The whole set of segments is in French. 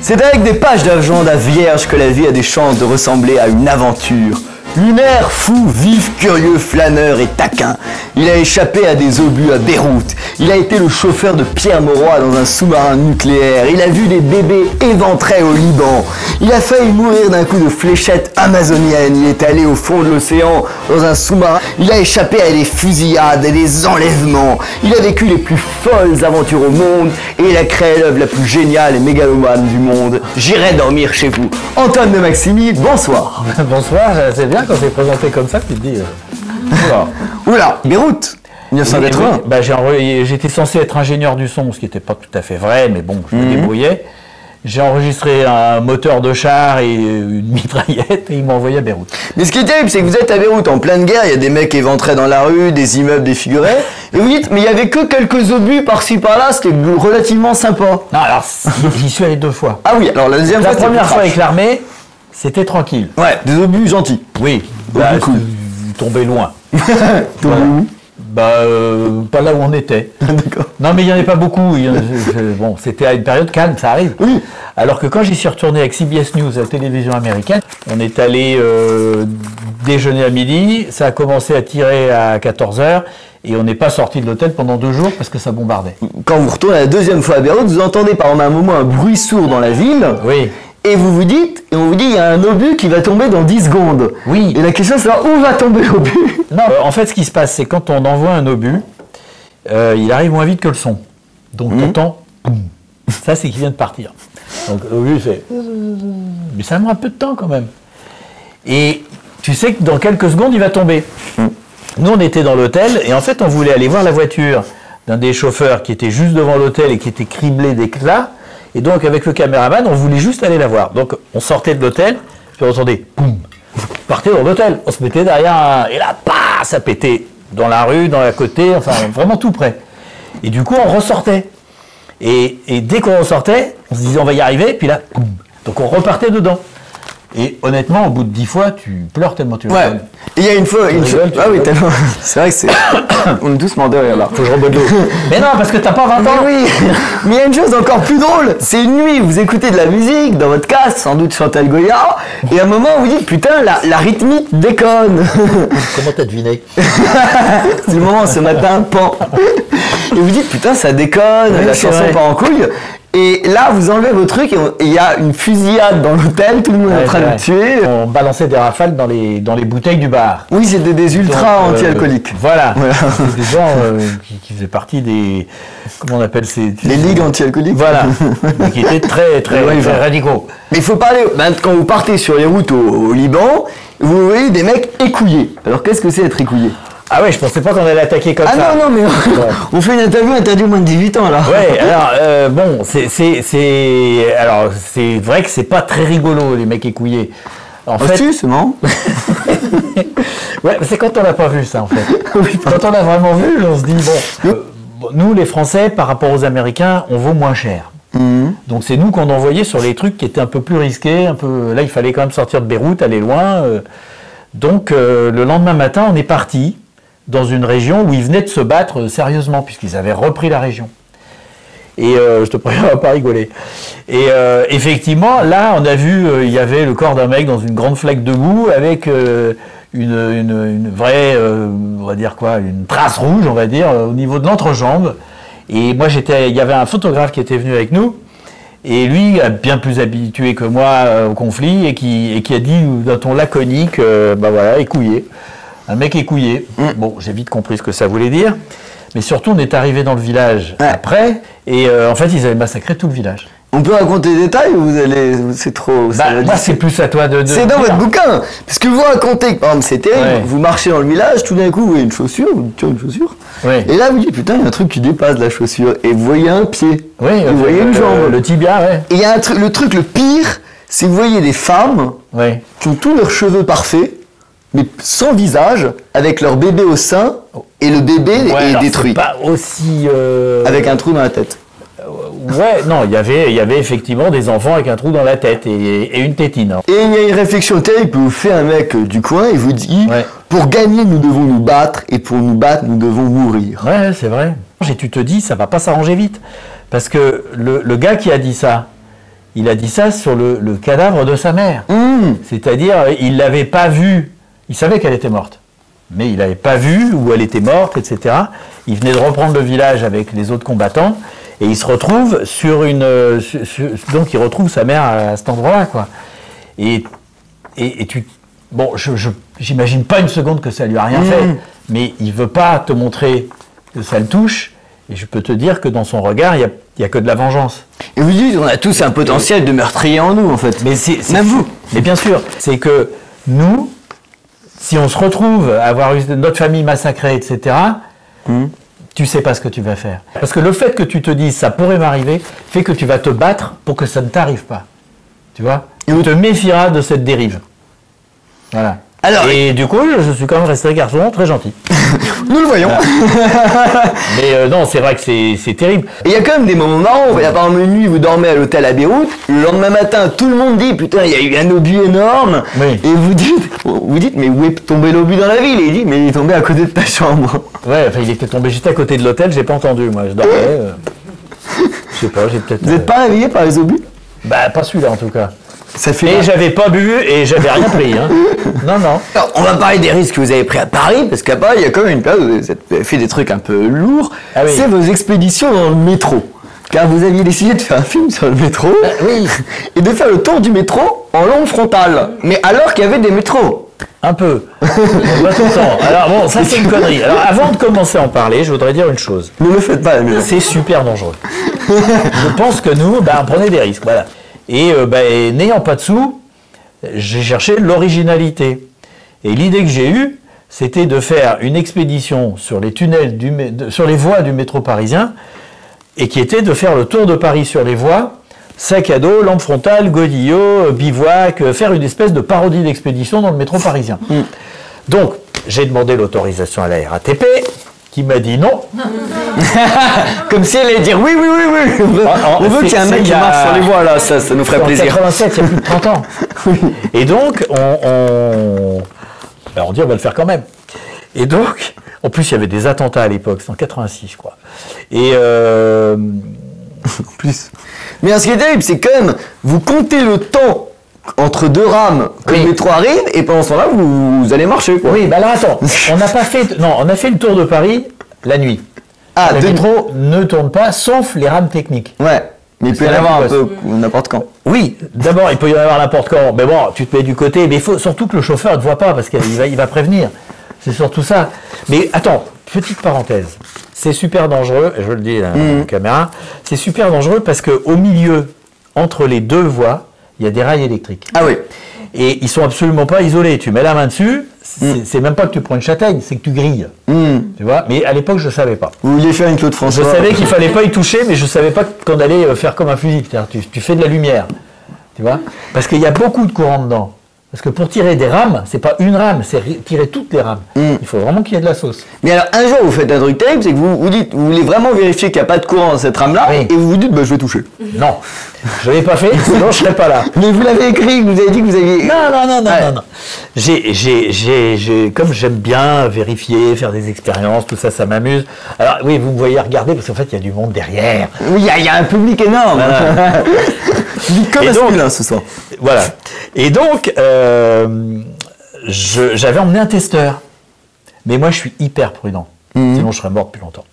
C'est avec des pages d'argent à vierge que la vie a des chances de ressembler à une aventure. Lunaire, fou, vif, curieux, flâneur et taquin, il a échappé à des obus à Beyrouth, il a été le chauffeur de Pierre Mauroy dans un sous-marin nucléaire, il a vu des bébés éventrés au Liban, il a failli mourir d'un coup de fléchette amazonienne, il est allé au fond de l'océan dans un sous-marin, il a échappé à des fusillades, à des enlèvements, il a vécu les plus folles aventures au monde et il a créé l'œuvre la plus géniale et mégalomane du monde, J'irai dormir chez vous. Antoine de Maximy, bonsoir. Bonsoir, c'est bien. Quand c'est présenté comme ça, tu te dis... Oula, oula, Beyrouth 1980. Bah, j'étais censé être ingénieur du son, ce qui n'était pas tout à fait vrai, mais bon, je me débrouillais. J'ai enregistré un moteur de char et une mitraillette et ils m'ont envoyé à Beyrouth. Mais ce qui est terrible, c'est que vous êtes à Beyrouth en pleine guerre, il y a des mecs éventrés dans la rue, des immeubles défigurés, et vous dites, mais il n'y avait que quelques obus par-ci par-là, c'était relativement sympa. Non, alors, j'y suis allé 2 fois. Ah oui, alors la deuxième fois... La première fois avec l'armée... C'était tranquille. Ouais, des obus gentils. Oui, là, vous tombez loin. Voilà. Bah, pas là où on était. D'accord. Non, mais il n'y en avait pas beaucoup. Bon, c'était à une période calme, ça arrive. Oui. Alors que quand j'y suis retourné avec CBS News à la télévision américaine, on est allé déjeuner à midi, ça a commencé à tirer à 14 h. Et on n'est pas sorti de l'hôtel pendant 2 jours parce que ça bombardait. Quand vous retournez la deuxième fois à Beyrouth, vous entendez par un moment un bruit sourd dans la ville. Oui. Et vous vous dites, et on vous dit, il y a un obus qui va tomber dans 10 secondes. Oui. Et la question, c'est où va tomber l'obus? Non, en fait, ce qui se passe, c'est quand on envoie un obus, il arrive moins vite que le son. Donc, t'entends, ça, c'est qu'il vient de partir. Donc, l'obus fait... Mais ça met un peu de temps, quand même. Et tu sais que dans quelques secondes, il va tomber. Nous, on était dans l'hôtel, et en fait, on voulait aller voir la voiture d'un des chauffeurs qui était juste devant l'hôtel et qui était criblé d'éclats. Et donc, avec le caméraman, on voulait juste aller la voir. Donc, on sortait de l'hôtel, puis on entendait, boum, partait dans l'hôtel. On se mettait derrière, et là, bah, ça pétait dans la rue, dans la côté, enfin, vraiment tout près. Et du coup, on ressortait. Et dès qu'on ressortait, on se disait, on va y arriver, puis là, boum. Donc, on repartait dedans. Et honnêtement, au bout de 10 fois, tu pleures tellement tu rigoles. Ouais. Il y a une fois, ah oui, tellement. C'est vrai que c'est. On est doucement derrière là. Faut que je rebote l'eau. Mais non, parce que t'as pas 20 ans. Mais oui. Mais il y a une chose encore plus drôle. C'est une nuit, vous écoutez de la musique dans votre casse, sans doute Chantal Goya, et à un moment vous dites putain, la rythmique déconne. Comment t'as deviné? C'est le moment ce matin, pan. Et vous dites putain, ça déconne, oui, la chanson part en couille. Et là, vous enlevez vos trucs et il y a une fusillade dans l'hôtel, tout le monde est en train de tuer. On balançait des rafales dans les bouteilles du bar. Oui, c'était des ultras anti-alcooliques. Voilà. Des gens qui faisaient partie des... Comment on appelle ces... Les ligues anti-alcooliques. Voilà, mais qui étaient très, très, très radicaux. Mais il faut parler... Ben, quand vous partez sur les routes au Liban, vous voyez des mecs écouillés. Alors qu'est-ce que c'est être écouillé? Ah ouais, je pensais pas qu'on allait attaquer comme ça. Ah non, mais on fait une interview interdite au moins de 18 ans, là. Ouais, alors, bon, c'est vrai que c'est pas très rigolo, les mecs écouillés. En fait... Astuce, non? Ouais, c'est quand on l'a pas vu, ça, en fait. Oui, quand on l'a vraiment vu, on se dit, bon... nous, les Français, par rapport aux Américains, on vaut moins cher. Donc c'est nous qu'on envoyait sur les trucs qui étaient un peu plus risqués, un peu... Là, il fallait quand même sortir de Beyrouth, aller loin. Donc, le lendemain matin, on est parti dans une région où ils venaient de se battre sérieusement, puisqu'ils avaient repris la région. Et je te préviens, on va pas rigoler. Et effectivement, là, on a vu, il y avait le corps d'un mec dans une grande flaque de boue, avec une vraie, on va dire quoi, une trace rouge, on va dire, au niveau de l'entrejambe. Et moi, il y avait un photographe qui était venu avec nous, et lui, bien plus habitué que moi au conflit, et qui a dit d'un ton laconique, ben voilà, écouillé. Un mec écouillé. Bon, j'ai vite compris ce que ça voulait dire. Mais surtout, on est arrivé dans le village après. Et en fait, ils avaient massacré tout le village. On peut raconter des détails ou vous allez... C'est trop... Bah, c'est plus à toi de... C'est dans votre bouquin. Parce que vous racontez... Par exemple, c'est terrible. Ouais. Vous marchez dans le village, tout d'un coup, vous voyez une chaussure. Vous tirez une chaussure. Ouais. Et là, vous dites, putain, il y a un truc qui dépasse la chaussure. Et vous voyez un pied. Oui, vous voyez une jambe. Le tibia, ouais. Et il y a le truc le pire, c'est que vous voyez des femmes qui ont tous leurs cheveux parfaits, mais sans visage, avec leur bébé au sein, et le bébé est détruit. Pas aussi... Avec un trou dans la tête. Ouais, non, il y avait effectivement des enfants avec un trou dans la tête et une tétine. Et il y a une réflexion terrible que vous fait un mec du coin, il vous dit « Pour gagner, nous devons nous battre, et pour nous battre, nous devons mourir. » Ouais, c'est vrai. Et tu te dis, ça va pas s'arranger vite. Parce que le gars qui a dit ça, il a dit ça sur le cadavre de sa mère. Mmh. C'est-à-dire, il ne l'avait pas vue. Il savait qu'elle était morte. Mais il n'avait pas vu où elle était morte, etc. Il venait de reprendre le village avec les autres combattants. Et il se retrouve sur une... donc, il retrouve sa mère à cet endroit-là, quoi. Et tu... Bon, j'imagine pas une seconde que ça lui a rien fait. Mais il veut pas te montrer que ça le touche. Et je peux te dire que dans son regard, il n'y a que de la vengeance. Et vous dites, on a tous un potentiel de meurtrier en nous, en fait. Mais c'est même vous. Mais bien sûr, c'est que nous, si on se retrouve à avoir eu notre famille massacrée, etc., tu sais pas ce que tu vas faire. Parce que le fait que tu te dises, ça pourrait m'arriver, fait que tu vas te battre pour que ça ne t'arrive pas. Tu vois? Et on te méfiera de cette dérive. Voilà. Alors, et du coup, je suis quand même resté garçon très gentil. Nous le voyons. Voilà. Mais non, c'est vrai que c'est terrible. Il y a quand même des moments marrants. Il y a par exemple une nuit, vous dormez à l'hôtel à Beyrouth. Le lendemain matin, tout le monde dit, putain, il y a eu un obus énorme. Oui. Et vous dites, mais où est tombé l'obus dans la ville? Et il dit, mais il est tombé à côté de ta chambre. Ouais, enfin, il était tombé juste à côté de l'hôtel, j'ai pas entendu. Moi, je dormais. Je sais pas, j'ai peut-être... Vous n'êtes pas réveillé par les obus? Bah, pas celui-là en tout cas. Ça fait et j'avais pas bu et j'avais rien pris. Hein. Non, non. Alors, on va parler des risques que vous avez pris à Paris, parce qu'à Paris, il y a quand même une période où vous avez fait des trucs un peu lourds. Ah oui. C'est vos expéditions dans le métro. Car vous aviez décidé de faire un film sur le métro. Ah, oui. Et de faire le tour du métro en longue frontale. Mais alors qu'il y avait des métros. Un peu. Pas tout le temps. Alors bon, ça c'est une connerie. Alors avant de commencer à en parler, je voudrais dire une chose. Ne le faites pas. C'est super dangereux. Je pense que nous, bah, on prenait des risques. Voilà. Et n'ayant pas de sous, j'ai cherché l'originalité. Et l'idée que j'ai eue, c'était de faire une expédition sur les tunnels, sur les voies du métro parisien, et qui était de faire le tour de Paris sur les voies, sac à dos, lampe frontale, godillot, bivouac, faire une espèce de parodie d'expédition dans le métro parisien. Mmh. Donc, j'ai demandé l'autorisation à la RATP, qui m'a dit non. Comme si elle allait dire oui, oui, oui, oui. On veut qu'il y ait un mec qui marche sur les voies, là, ça nous ferait plaisir. En 87, il y a plus de 30 ans. Et donc, on dit on va le faire quand même. Et donc, en plus, il y avait des attentats à l'époque, c'était en 86, je crois. Et en plus. Mais ce qui est terrible, c'est quand même, vous comptez le temps entre deux rames que le métro arrive, et pendant ce temps-là, vous allez marcher, quoi. Oui, bah alors attends, on n'a pas fait... Non, on a fait le tour de Paris la nuit. Ah, le métro ne tourne pas, sauf les rames techniques. Ouais, mais il peut y en avoir un peu n'importe quand. Oui, d'abord, il peut y en avoir n'importe quand. Mais bon, tu te mets du côté, mais il faut surtout que le chauffeur ne te voit pas, parce qu'il va prévenir. C'est surtout ça. Mais attends, petite parenthèse. C'est super dangereux, je le dis à la caméra, c'est super dangereux parce qu'au milieu, entre les deux voies, il y a des rails électriques. Ah oui. Et ils sont absolument pas isolés. Tu mets la main dessus, c'est même pas que tu prends une châtaigne, c'est que tu grilles. Tu vois. Mais à l'époque, je savais pas. Vous vouliez faire une Claude François. Je savais qu'il fallait pas y toucher, mais je savais pas qu'on allait faire comme un fusil. C'est-à-dire, tu fais de la lumière. Tu vois. Parce qu'il y a beaucoup de courant dedans. Parce que pour tirer des rames, c'est pas une rame, c'est tirer toutes les rames. Il faut vraiment qu'il y ait de la sauce. Mais alors, un jour, vous faites un truc terrible, c'est que vous dites, vous voulez vraiment vérifier qu'il n'y a pas de courant dans cette rame-là, et vous vous dites, bah, je vais toucher. Non, je l'ai pas fait, sinon je serais pas là. Mais vous l'avez écrit, vous avez dit que vous aviez... Non, non, non, non, non, non. Comme j'aime bien vérifier, faire des expériences, tout ça, ça m'amuse. Alors, oui, vous me voyez regarder, parce qu'en fait, il y a du monde derrière. Oui, il y a un public énorme. Voilà. Comme masculin, ce soir. Voilà. Et donc... j'avais emmené un testeur, mais moi je suis hyper prudent, sinon je serais mort depuis longtemps.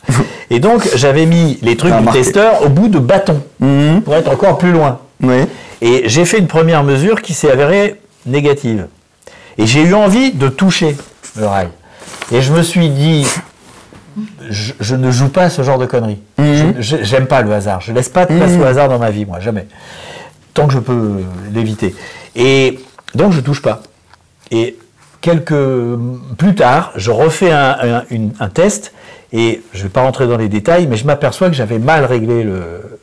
Et donc j'avais mis les trucs du testeur au bout de bâton pour être encore plus loin. Oui. Et j'ai fait une première mesure qui s'est avérée négative. Et j'ai eu envie de toucher le rail. Et je me suis dit, je ne joue pas à ce genre de conneries. J'aime pas le hasard, je laisse pas de place au hasard dans ma vie, moi, jamais. Tant que je peux l'éviter. Et donc je touche pas. Et plus tard, je refais un test, et je ne vais pas rentrer dans les détails, mais je m'aperçois que j'avais mal réglé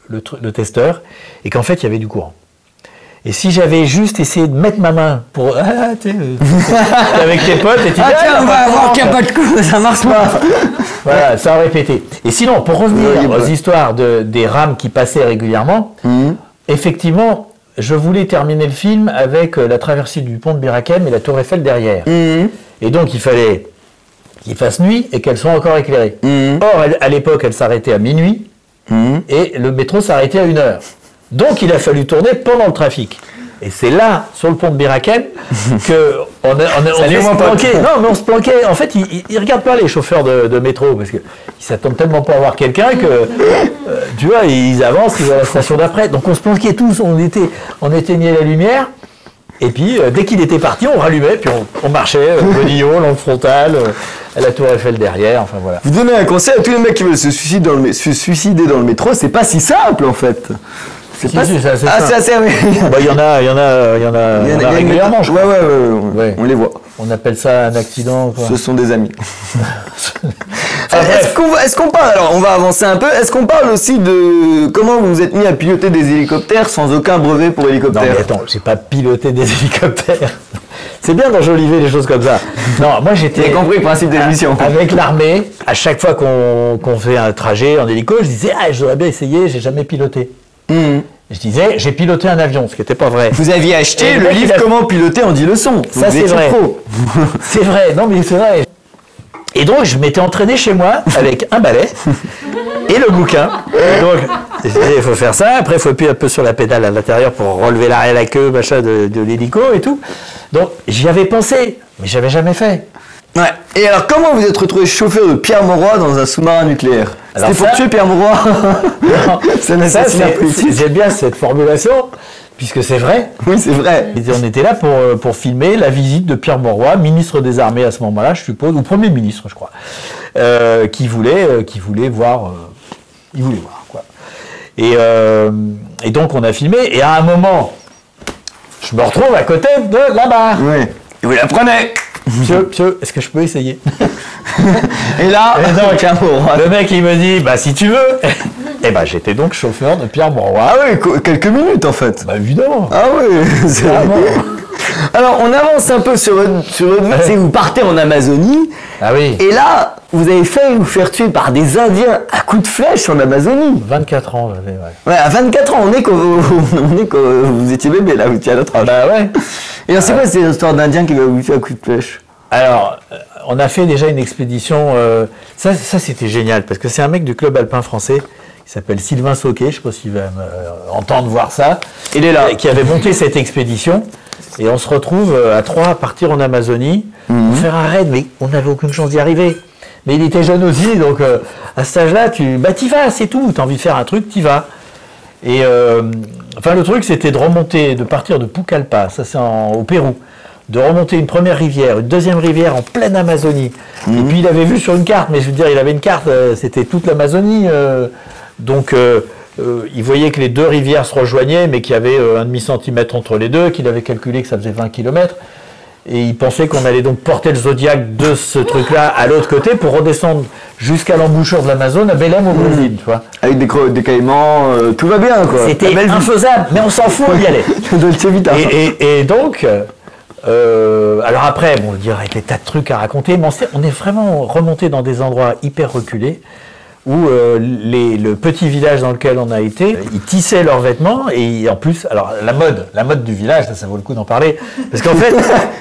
le testeur, et qu'en fait, il y avait du courant. Et si j'avais juste essayé de mettre ma main pour... Ah, avec tes potes, et tu dis... Ah tiens, on va avoir qu'il n'y a pas de coup, ça marche pas. Voilà, ça a répété. Et sinon, pour revenir aux histoires des rames qui passaient régulièrement, effectivement... Je voulais terminer le film avec la traversée du pont de Bir-Hakeim et la tour Eiffel derrière. Et donc, il fallait qu'il fasse nuit et qu'elles soient encore éclairées. Or, à l'époque, elles s'arrêtaient à minuit et le métro s'arrêtait à 1h. Donc il a fallu tourner pendant le trafic. Et c'est là, sur le pont de Bir-Hakeim, qu'on se planquait. Non, mais on se planquait. En fait, ils ne regardent pas les chauffeurs de métro, parce qu'ils s'attendent tellement pas à voir quelqu'un que, tu vois, ils avancent, ils vont à la station d'après. Donc on se planquait tous, on éteignait la lumière, et puis dès qu'il était parti, on rallumait, puis on marchait, Bonillon, l'angle frontal, à la tour Eiffel derrière, enfin voilà. Vous donnez un conseil à tous les mecs qui veulent se suicider dans le métro, c'est pas si simple en fait. C'est assez il y en a régulièrement. Je crois. Ouais. On les voit. On appelle ça un accident. Quoi. Ce sont des amis. Est-ce qu'on parle, alors on va avancer un peu, est-ce qu'on parle aussi de comment vous vous êtes mis à piloter des hélicoptères sans aucun brevet pour hélicoptère? Non mais attends, j'ai pas piloté des hélicoptères. C'est bien d'enjoliver les choses comme ça. Non, moi j'étais... J'ai compris le principe de l'émission. Avec l'armée, à chaque fois qu'on fait un trajet en hélico, je disais, ah j'aurais bien essayé, j'ai jamais piloté. Mmh. Je disais, j'ai piloté un avion, ce qui n'était pas vrai. Vous aviez acheté le livre Comment piloter en 10 leçons. Ça, c'est vrai. C'est vrai, non mais c'est vrai. Et donc, je m'étais entraîné chez moi avec un balai et le bouquin. Et donc, il faut faire ça, après, il faut appuyer un peu sur la pédale à l'intérieur pour relever l'arrière, la queue, machin, de l'hélico et tout. Donc, j'y avais pensé, mais je n'avais jamais fait. Ouais. Et alors, comment vous êtes retrouvé chauffeur de Pierre Mauroy dans un sous-marin nucléaire? C'était pour tuer Pierre Mauroy. Ça, j'aime bien cette formulation, puisque c'est vrai. Oui, c'est vrai. On était là pour filmer la visite de Pierre Mauroy, ministre des Armées à ce moment-là, je suppose, ou Premier ministre, je crois, qui voulait voir, quoi. Et donc, on a filmé, et à un moment, je me retrouve à côté de la barre. Oui. Et vous la prenez. Monsieur, est-ce que je peux essayer? Et là, donc, le mec il me dit, bah si tu veux. Et bah j'étais donc chauffeur de Pierre Mauroy. Ah oui, quelques minutes en fait. Bah évidemment. Ah oui, c'est vraiment. Alors on avance un peu sur votre route, c'est vous partez en Amazonie. Ah oui. Et là, vous avez failli vous faire tuer par des Indiens à coups de flèche en Amazonie. 24 ans, j'avais, ouais. Ouais, à 24 ans, on est que vous étiez bébé là, vous étiez à notre âge. Bah ouais. Et alors c'est quoi cette histoire d'Indien qui va vous faire à coups de flèche? Alors, on a fait déjà une expédition, ça c'était génial, parce que c'est un mec du Club Alpin français, qui s'appelle Sylvain Soquet, je ne sais pas s'il va entendre voir ça. Il est là. Qui avait monté cette expédition, et on se retrouve à trois à partir en Amazonie, pour faire un raid, mais on n'avait aucune chance d'y arriver. Mais il était jeune aussi, donc à cet âge-là, t'y vas, c'est tout, t'as envie de faire un truc, t'y vas. Et enfin le truc c'était de remonter, de partir de Pucallpa, ça c'est au Pérou, de remonter une première rivière, une deuxième rivière en pleine Amazonie. Et puis il avait vu sur une carte, mais je veux dire il avait une carte, c'était toute l'Amazonie, donc il voyait que les deux rivières se rejoignaient, mais qu'il y avait un demi-centimètre entre les deux, qu'il avait calculé que ça faisait 20 km. Et il pensait qu'on allait donc porter le Zodiac de ce truc-là à l'autre côté pour redescendre jusqu'à l'embouchure de l'Amazon, à Belém au Brésil, tu vois. Avec des caïmans, tout va bien, quoi. C'était infaisable, mais on s'en fout, on y allait. et donc, alors après, bon, il y aurait des tas de trucs à raconter, mais on est vraiment remonté dans des endroits hyper reculés, où le petit village dans lequel on a été, ils tissaient leurs vêtements, et en plus, alors la mode du village, ça vaut le coup d'en parler, parce qu'en fait,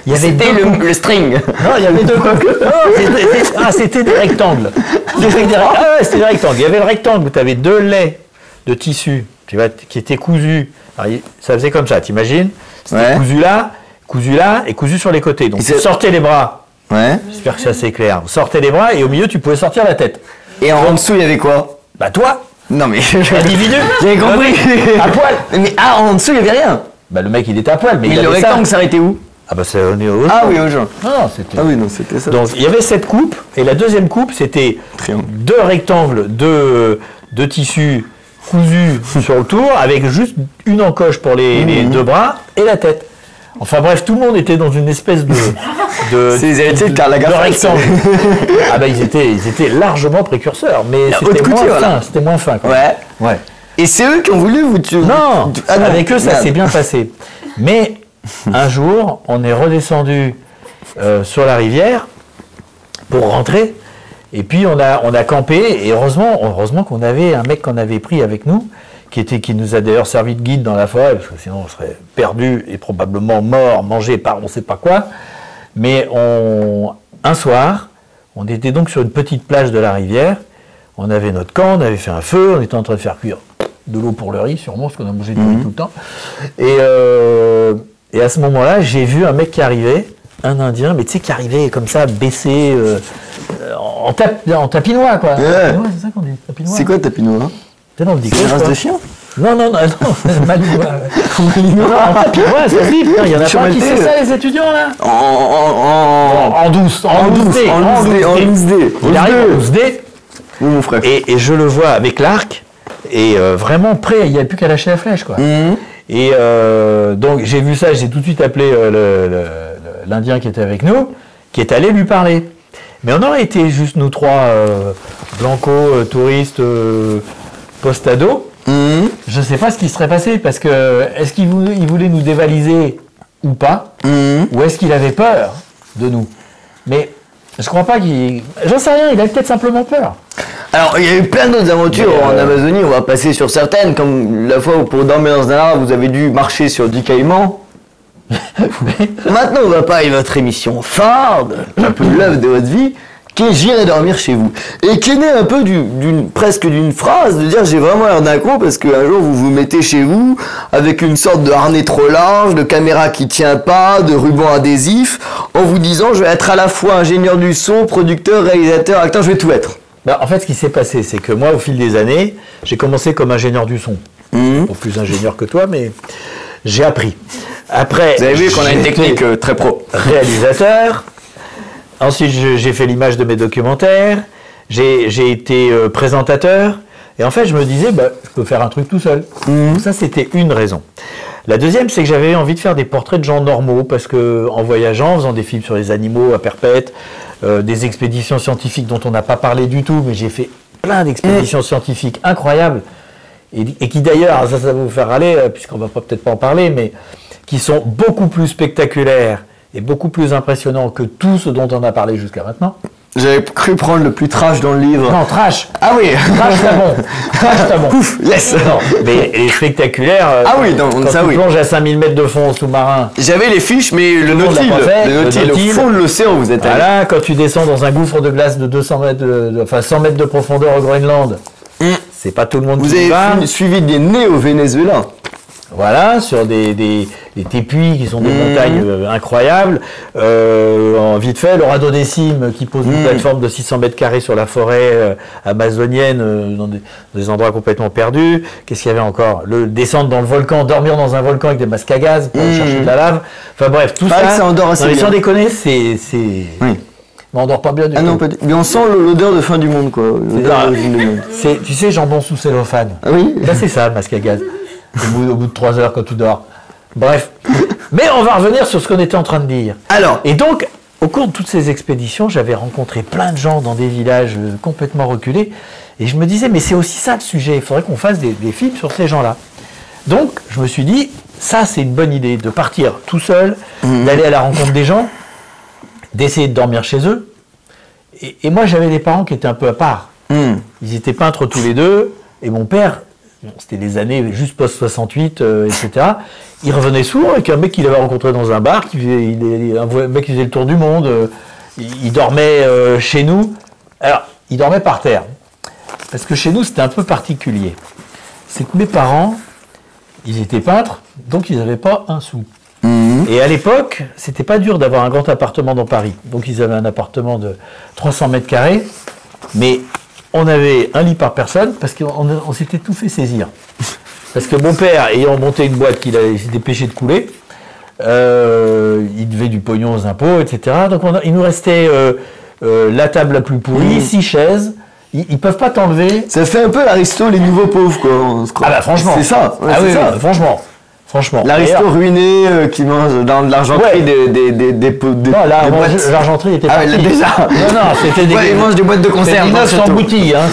il y avait le string. Non, il y avait deux coques. Ah, c'était des rectangles. Ah ouais, c'était des rectangles. Il y avait le rectangle où tu avais deux laits de tissu, tu vois, qui étaient cousus. Alors, ça faisait comme ça, t'imagines? C'était cousu là, et cousu sur les côtés. Donc, tu sortais les bras. Ouais. J'espère que ça c'est clair. Vous sortez les bras, et au milieu, tu pouvais sortir la tête. Et en dessous, il y avait quoi? Bah toi. Non mais... Individu. J'avais compris. À poil. Mais en dessous, il n'y avait rien. Bah le mec, il était à poil. Mais le rectangle s'arrêtait où? Ah bah c'est au... Ah oui, aux gens. Ah oui, non, c'était ça. Donc il y avait cette coupe, et la deuxième coupe, c'était deux rectangles de tissu cousu sur le tour, avec juste une encoche pour les deux bras et la tête. Enfin bref, tout le monde était dans une espèce de rectangle. Ah ben ils étaient largement précurseurs, mais c'était moins fin. Quoi. Ouais. Ouais. Et c'est eux qui ont voulu vous tuer. Non, avec eux ça s'est bien passé. Mais un jour, on est redescendu sur la rivière pour rentrer, et puis on a campé, et heureusement qu'on avait un mec qu'on avait pris avec nous, qui nous a d'ailleurs servi de guide dans la forêt, parce que sinon on serait perdu et probablement mort, mangé par on ne sait pas quoi. Mais un soir, on était donc sur une petite plage de la rivière, on avait notre camp, on avait fait un feu, on était en train de faire cuire de l'eau pour le riz, sûrement, parce qu'on a mangé du riz tout le temps. Et à ce moment-là, j'ai vu un mec qui arrivait, un Indien, mais tu sais, qui arrivait comme ça, baissé, en tapinois, quoi. Ouais. C'est ça qu'on dit, tapinois. C'est quoi tapinois? C'est une race de chien? Non, malinois. Malinois, c'est horrible. Il y en a pas qui fait ça, les étudiants, là. En 12D. Il arrive en 12D. Oui, mon frère. Et je le vois avec l'arc, et vraiment prêt, il n'y a plus qu'à lâcher la flèche, quoi. Et donc, j'ai vu ça, j'ai tout de suite appelé l'Indien qui était avec nous, qui est allé lui parler. Mais on aurait été juste nous trois, blancos, touristes, postados. Je ne sais pas ce qui serait passé, parce que est-ce qu'il voulait nous dévaliser ou pas, ou est-ce qu'il avait peur de nous? Mais je crois pas qu'il... J'en sais rien, il avait peut-être simplement peur. Alors, il y a eu plein d'autres aventures en Amazonie, on va passer sur certaines, comme la fois où pour dormir dans un arbre, vous avez dû marcher sur 10 caïmans. Maintenant, on va parler de votre émission phare, un peu l'œuvre de votre vie, qui est « J'irai dormir chez vous ». Et qui est né un peu presque d'une phrase, de dire « j'ai vraiment l'air d'un con » parce qu'un jour, vous vous mettez chez vous avec une sorte de harnais trop large, de caméra qui tient pas, de ruban adhésif, en vous disant « je vais être à la fois ingénieur du son, producteur, réalisateur, acteur, je vais tout être ». Bah, en fait, ce qui s'est passé, c'est que moi, au fil des années, j'ai commencé comme ingénieur du son. Bon, plus ingénieur que toi, mais j'ai appris. Après, vous avez vu qu'on a une technique très pro. Réalisateur. Ensuite, j'ai fait l'image de mes documentaires. J'ai été présentateur. Et en fait, je me disais, bah, je peux faire un truc tout seul. Ça, c'était une raison. La deuxième, c'est que j'avais envie de faire des portraits de gens normaux, parce que en voyageant, en faisant des films sur les animaux à perpète, des expéditions scientifiques dont on n'a pas parlé du tout, mais j'ai fait plein d'expéditions scientifiques incroyables, et qui d'ailleurs, ça va vous faire aller, puisqu'on ne va peut-être pas en parler, mais qui sont beaucoup plus spectaculaires et beaucoup plus impressionnants que tout ce dont on a parlé jusqu'à maintenant. J'avais cru prendre le plus trash dans le livre. Non, trash. Ah oui. Trash, c'est bon. Trash, c'est bon. Ouf, yes. Non, mais les spectaculaires. Ah oui, non, quand ça, oui. Plonge à 5000 mètres de fond sous-marin. J'avais les fiches, mais le Nautilus, au fond de l'océan, vous êtes allé. Voilà, quand tu descends dans un gouffre de glace de 200 mètres, enfin 100 mètres de profondeur au Groenland, c'est pas tout le monde qui y va. Vous avez suivi des nés au Venezuela. Voilà, sur des tépuis qui sont des montagnes incroyables. Vite fait, le radeau des cimes qui pose une plateforme de 600 mètres carrés sur la forêt amazonienne, dans des endroits complètement perdus. Qu'est-ce qu'il y avait encore? Le descendre dans le volcan, dormir dans un volcan avec des masques à gaz pour chercher de la lave. Enfin bref, tout ça. Ça endort assez bien. Sans déconner, c'est... Mais on dort pas bien du tout. Mais on sent l'odeur de fin du monde, quoi. Tu sais, jambon sous cellophane. Ah oui. Là, c'est ça, masque à gaz. Au bout de 3 heures quand tu dors. Bref. Mais on va revenir sur ce qu'on était en train de dire. Alors, et donc, au cours de toutes ces expéditions, j'avais rencontré plein de gens dans des villages complètement reculés. Et je me disais, mais c'est aussi ça le sujet. Il faudrait qu'on fasse des films sur ces gens-là. Donc, je me suis dit, ça, c'est une bonne idée de partir tout seul, d'aller à la rencontre des gens, d'essayer de dormir chez eux. Et moi, j'avais des parents qui étaient un peu à part. Ils étaient peintres tous les deux. Et mon père... C'était les années juste post-68, etc. Il revenait souvent avec un mec qu'il avait rencontré dans un bar, un mec qui faisait le tour du monde. Il dormait chez nous. Alors, il dormait par terre. Parce que chez nous, c'était un peu particulier. C'est que mes parents, ils étaient peintres, donc ils n'avaient pas un sou. Et à l'époque, c'était pas dur d'avoir un grand appartement dans Paris. Donc ils avaient un appartement de 300 mètres carrés, mais... On avait un lit par personne parce qu'on s'était tout fait saisir. Parce que mon père, ayant monté une boîte qu'il avait dépêché de couler, il devait du pognon aux impôts, etc. Donc il nous restait la table la plus pourrie, 6 chaises. Ils peuvent pas t'enlever. Ça fait un peu l'aristo, les nouveaux pauvres, quoi. Ah bah franchement. C'est ça. Ouais, ah oui, ça. Oui, franchement. Franchement. L'aristo ruiné qui mange dans de l'argenterie des Non, l'argenterie était partie. Ah ouais, déjà. Non, c'était des... Ouais, ils mangent des boîtes de conserve. Des neufs sans boutilles, hein.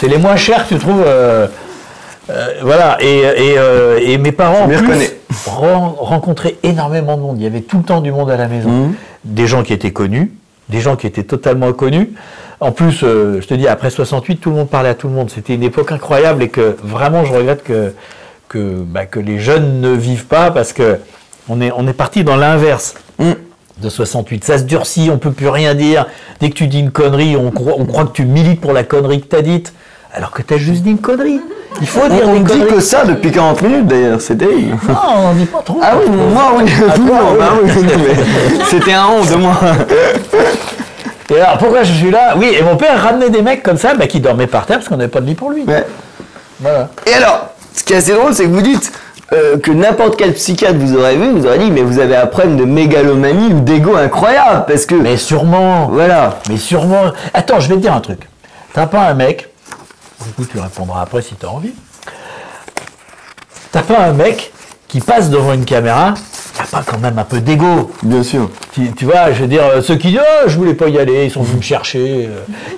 C'est les moins chers que tu trouves. Voilà. Et mes parents, en plus, rencontraient énormément de monde. Il y avait tout le temps du monde à la maison. Des gens qui étaient connus, des gens qui étaient totalement inconnus. En plus, je te dis, après 68, tout le monde parlait à tout le monde. C'était une époque incroyable et que, vraiment, je regrette que les jeunes ne vivent pas, parce que on est parti dans l'inverse de 68. Ça se durcit, on ne peut plus rien dire. Dès que tu dis une connerie, on croit que tu milites pour la connerie que tu as dite, alors que tu as juste dit une connerie. Il faut dire on ne dit que ça depuis 40 minutes d'ailleurs, c'est terrible. Non, on ne dit pas trop. Ah oui, moi oui, c'était un honte de moi. Et alors pourquoi je suis là? Oui, et mon père ramenait des mecs comme ça bah, qui dormaient par terre parce qu'on n'avait pas de lit pour lui. Ouais. Voilà. Et alors, ce qui est assez drôle, c'est que vous dites que n'importe quel psychiatre vous aurait vu, vous aurait dit mais vous avez un problème de mégalomanie ou d'ego incroyable parce que. Mais sûrement. Voilà. Mais sûrement. Attends, je vais te dire un truc. T'as pas un mec. Du coup, tu répondras après si tu as envie. T'as pas un mec qui passe devant une caméra, t'as pas quand même un peu d'ego? Bien sûr. Tu vois, je veux dire, ceux qui disent oh, je voulais pas y aller, ils sont venus me chercher.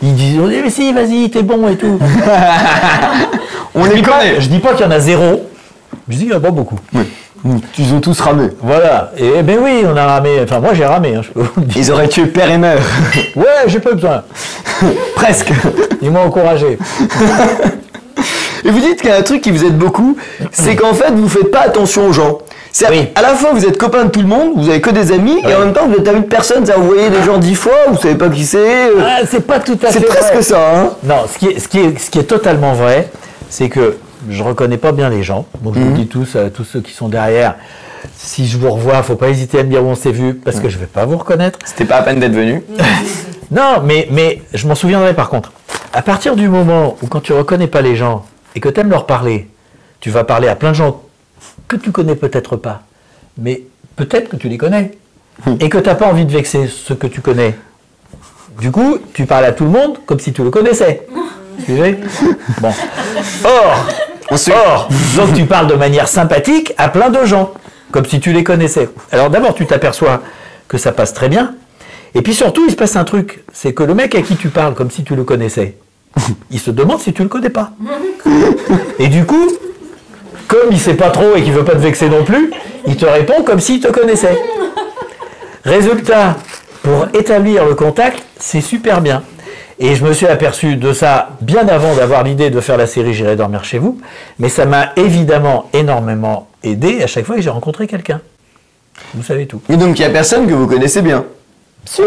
Ils disent oh, mais si, vas-y, t'es bon et tout. On les connaît. Je dis pas qu'il y en a zéro, je dis qu'il n'y en a pas beaucoup. Oui. Ils ont tous ramé. Voilà. Et ben oui, on a ramé. Enfin, moi j'ai ramé. Hein, je peux vous le dire. Ils auraient tué père et mère. Ouais, j'ai pas besoin. Presque. Ils m'ont encouragé. Et vous dites qu'il y a un truc qui vous aide beaucoup, c'est qu'en fait, vous ne faites pas attention aux gens. C'est oui. À la fois, vous êtes copain de tout le monde, vous n'avez que des amis, oui. Et en même temps, vous n'êtes ami de personne. Vous voyez des gens 10 fois, vous ne savez pas qui c'est. Ah, c'est pas tout à fait. C'est presque ça. Hein. Non, ce qui est totalement vrai, c'est que. Je ne reconnais pas bien les gens, donc je vous dis tous ceux qui sont derrière, si je vous revois, il ne faut pas hésiter à me dire où on s'est vu, parce que je ne vais pas vous reconnaître. C'était pas à peine d'être venu. Non, mais je m'en souviendrai par contre. À partir du moment où quand tu ne reconnais pas les gens et que tu aimes leur parler, tu vas parler à plein de gens que tu connais peut-être pas, mais peut-être que tu les connais, et que tu n'as pas envie de vexer ceux que tu connais. Du coup, tu parles à tout le monde comme si tu le connaissais. Bon. Or, donc tu parles de manière sympathique à plein de gens, comme si tu les connaissais. Alors d'abord, tu t'aperçois que ça passe très bien, et puis surtout, il se passe un truc, c'est que le mec à qui tu parles comme si tu le connaissais, il se demande si tu le connais pas. Et du coup, comme il sait pas trop et qu'il veut pas te vexer non plus, il te répond comme s'il te connaissait. Résultat, pour établir le contact, c'est super bien. Et je me suis aperçu de ça bien avant d'avoir l'idée de faire la série « J'irai dormir chez vous ». Mais ça m'a évidemment énormément aidé à chaque fois que j'ai rencontré quelqu'un. Vous savez tout. Et donc, il n'y a personne que vous connaissez bien? Si.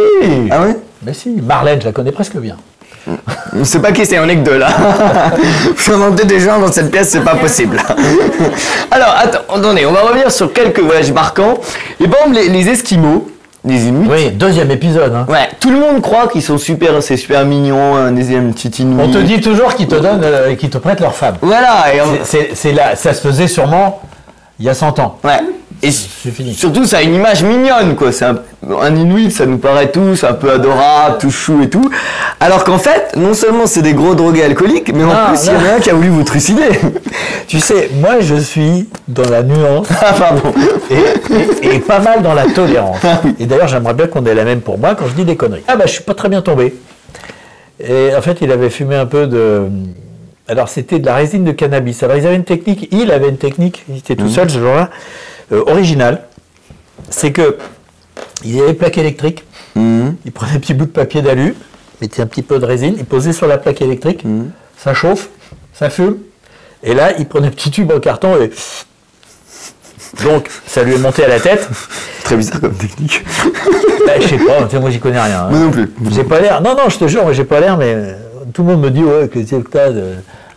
Ah oui? Mais si, Marlène, je la connais presque bien. C'est pas qui c'est anecdote là. Vous inventez des gens dans cette pièce, c'est pas possible. Alors, attendez, on va revenir sur quelques voyages marquants. Et par exemple, les Esquimaux. Les Inuits. Oui, deuxième épisode. Hein. Ouais, tout le monde croit qu'ils sont super, c'est super mignon, un deuxième petit Inuit. On te dit toujours qu'ils te donnent, qu'ils te prêtent leur femme. Voilà. C'est là, ça se faisait sûrement il y a 100 ans. Ouais. Et c'est fini. Surtout, ça a une image mignonne, quoi. C'est un Inuit, ça nous paraît tous un peu adorable, tout chou et tout. Alors qu'en fait, non seulement c'est des gros drogués alcooliques, mais en plus, il y en a un qui a voulu vous trucider. Tu sais, moi, je suis dans la nuance. Ah, pardon. Et pas mal dans la tolérance. Et d'ailleurs, j'aimerais bien qu'on ait la même pour moi quand je dis des conneries. Ah, bah, je suis pas très bien tombé. Et en fait, il avait fumé un peu de. Alors, c'était de la résine de cannabis. Alors, ils avaient une technique. Il avait une technique. Il était tout seul, ce jour-là. Original, c'est que il y avait plaque électrique, il prenait un petit bout de papier d'alu, mettait un petit peu de résine, il posait sur la plaque électrique, ça chauffe, ça fume, et là il prenait un petit tube en carton et donc ça lui est monté à la tête. Très bizarre comme technique. Bah, je sais pas, moi j'y connais rien. Hein. Moi non plus. J'ai pas l'air. Non non, je te jure, moi j'ai pas l'air, mais tout le monde me dit ouais que c'est le tas de.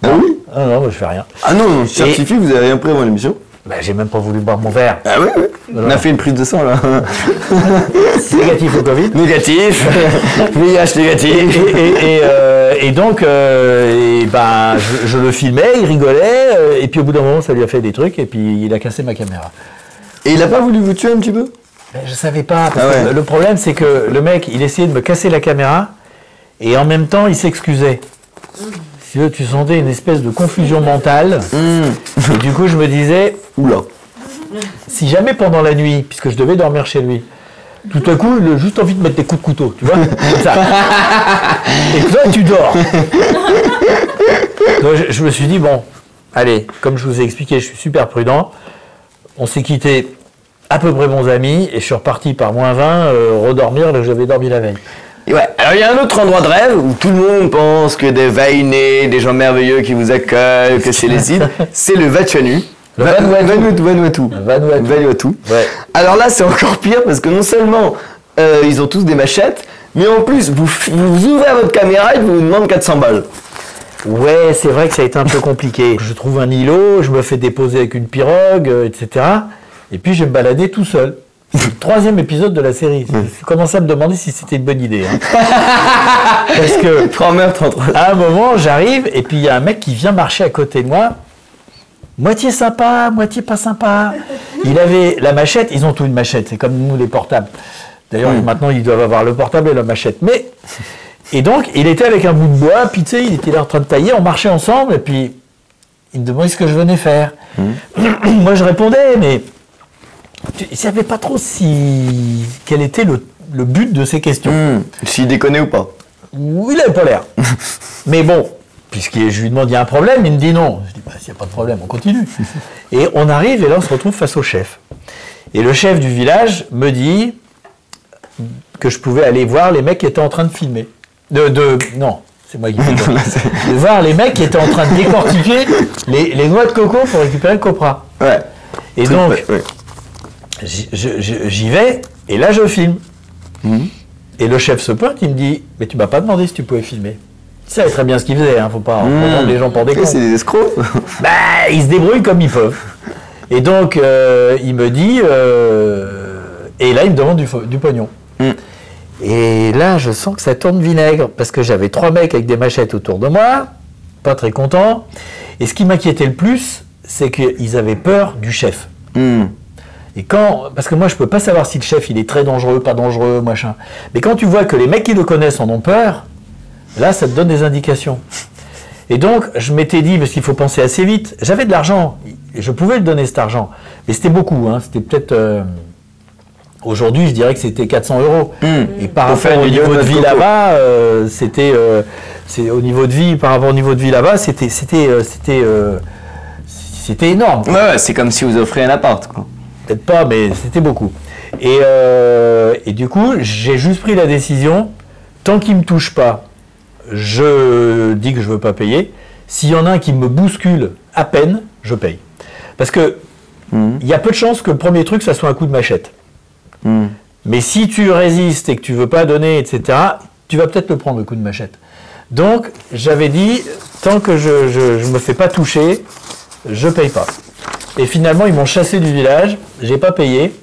Ah oui. Ah non, moi je fais rien. Ah non, scientifique, vous avez rien pris avant l'émission. Ben, j'ai même pas voulu boire mon verre. Ah oui, oui. Voilà. On a fait une prise de sang, là. Négatif au Covid. Négatif. VIH négatif. Et donc, ben, je le filmais, il rigolait, et puis au bout d'un moment, ça lui a fait des trucs, et puis il a cassé ma caméra. Et il a pas voulu vous tuer un petit peu? Ben, je savais pas. Parce que le problème, c'est que le mec, il essayait de me casser la caméra, et en même temps, il s'excusait. Si tu sentais une espèce de confusion mentale. Et du coup, je me disais, oula, si jamais pendant la nuit, puisque je devais dormir chez lui, tout à coup, il a juste envie de mettre des coups de couteau, tu vois, comme ça. Et toi, tu dors. Donc, je me suis dit, bon, allez, comme je vous ai expliqué, je suis super prudent. On s'est quitté à peu près bons amis, et je suis reparti par -20, redormir là où j'avais dormi la veille. Ouais. Alors il y a un autre endroit de rêve où tout le monde pense que des vainés, des gens merveilleux qui vous accueillent, que c'est les îles, c'est le Vanuatu. Vanuatu. Ouais. Alors là c'est encore pire parce que non seulement ils ont tous des machettes, mais en plus vous ouvrez votre caméra et vous demandent 400 balles. Ouais, c'est vrai que ça a été un peu compliqué. Je trouve un îlot, je me fais déposer avec une pirogue, etc. Et puis je vais me balader tout seul. C'est le troisième épisode de la série. Je commençais à me demander si c'était une bonne idée. Hein. Parce que à un moment, j'arrive et puis il y a un mec qui vient marcher à côté de moi. Moitié sympa, moitié pas sympa. Il avait la machette. Ils ont tous une machette. C'est comme nous, les portables. D'ailleurs, maintenant, ils doivent avoir le portable et la machette. Mais... Et donc, il était avec un bout de bois, puis tu sais, il était là en train de tailler, on marchait ensemble, et puis il me demandait ce que je venais faire. Moi, je répondais, mais je ne savais pas trop si... quel était le but de ces questions. S'il déconnait ou pas. Il n'avait pas l'air. Mais bon, puisque je lui demande, il y a un problème, il me dit non. Je dis, bah, s'il n'y a pas de problème, on continue. Et on arrive, et là, on se retrouve face au chef. Et le chef du village me dit que je pouvais aller voir les mecs qui étaient en train de filmer. Non, c'est moi qui dis. De voir les mecs qui étaient en train de décortiquer les noix de coco pour récupérer le copra. Ouais. Et donc, ouais. J'y vais, et là je filme. Et le chef se pointe, il me dit, mais tu m'as pas demandé si tu pouvais filmer. Il savait très bien ce qu'il faisait, hein, faut pas prendre les gens pour des cons. C'est des escrocs. Bah, ils se débrouillent comme ils peuvent. Et donc, il me dit, et là il me demande du pognon. Et là, je sens que ça tourne vinaigre, parce que j'avais trois mecs avec des machettes autour de moi, pas très contents. Et ce qui m'inquiétait le plus, c'est qu'ils avaient peur du chef. Et quand, parce que moi, je peux pas savoir si le chef, il est très dangereux, pas dangereux, machin. Mais quand tu vois que les mecs qui le connaissent en ont peur, là, ça te donne des indications. Et donc, je m'étais dit, parce qu'il faut penser assez vite, j'avais de l'argent, je pouvais le donner cet argent. Mais c'était beaucoup, hein, c'était peut-être... Aujourd'hui, je dirais que c'était 400 €. Et par rapport au niveau de vie là-bas, c'était c'était énorme. Ouais, c'est comme si vous offriez un appart, quoi. Peut-être pas, mais c'était beaucoup. Et du coup, j'ai juste pris la décision, tant qu'il me touche pas, je dis que je veux pas payer. S'il y en a un qui me bouscule à peine, je paye. Parce que il y a peu de chances que le premier truc, ça soit un coup de machette. Mais si tu résistes et que tu veux pas donner, etc., tu vas peut-être le prendre, le coup de machette. Donc, j'avais dit, tant que je me fais pas toucher, je paye pas. Et finalement, ils m'ont chassé du village, j'ai pas payé.